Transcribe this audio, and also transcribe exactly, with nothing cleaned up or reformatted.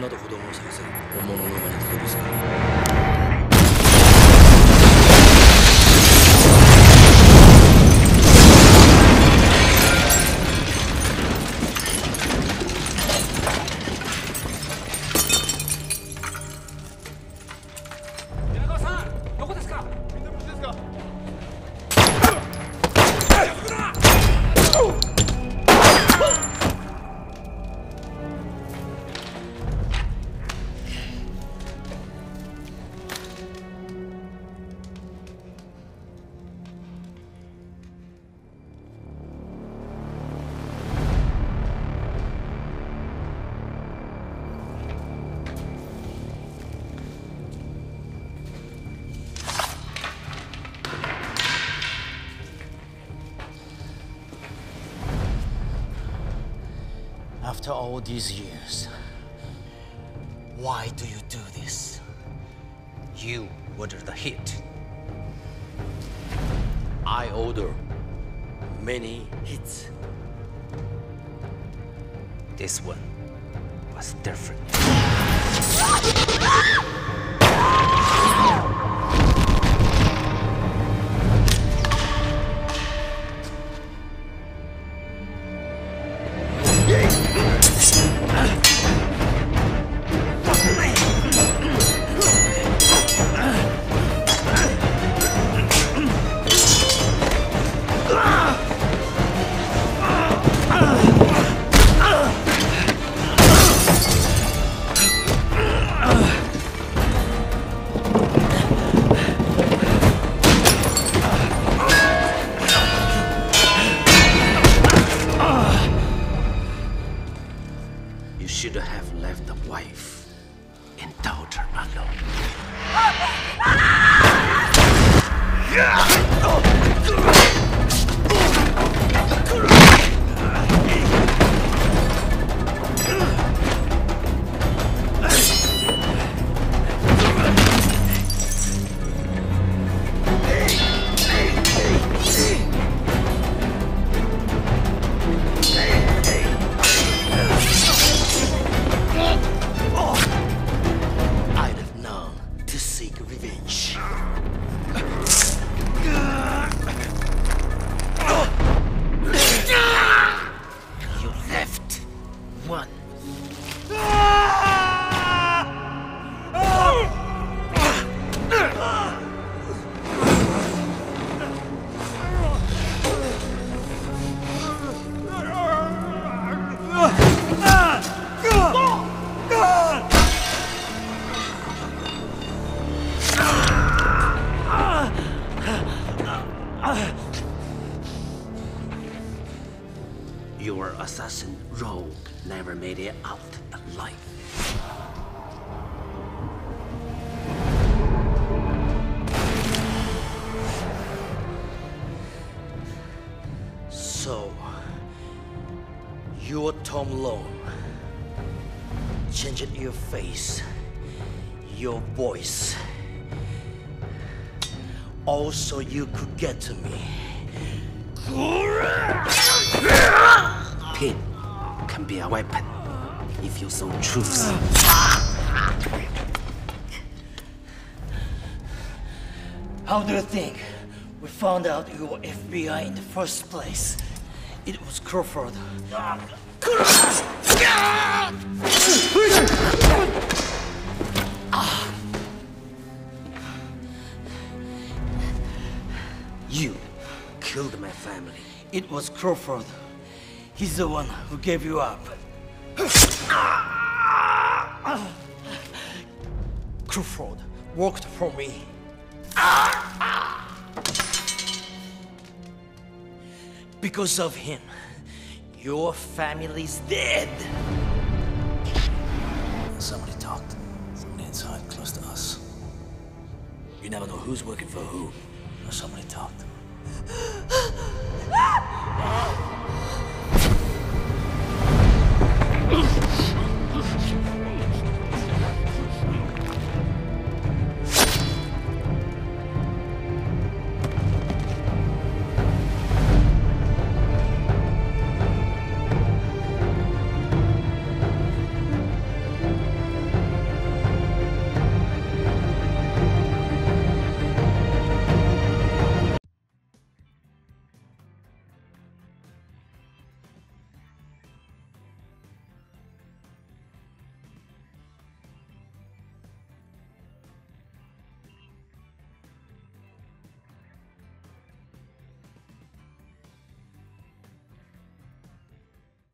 女と子供を探せ。本物の名前に届けさ。宮川さん、どこですか？みんな無事ですか？After all these years, why do you do this? You order the hit. I order many hits. This one was different. You should have left the wife and daughter alone. Your assassin rogue never made it out alive. So, you're John Lone. Changed your face, your voice. Also, you could get to me. Pain can be a weapon if you so choose. How do you think we found out you were F B I in the first place? It was Crawford. You killed my family. It was Crawford. He's the one who gave you up. Crawford worked for me. Because of him, your family's dead. Somebody talked from the inside close to us. You never know who's working for who. Somebody talked.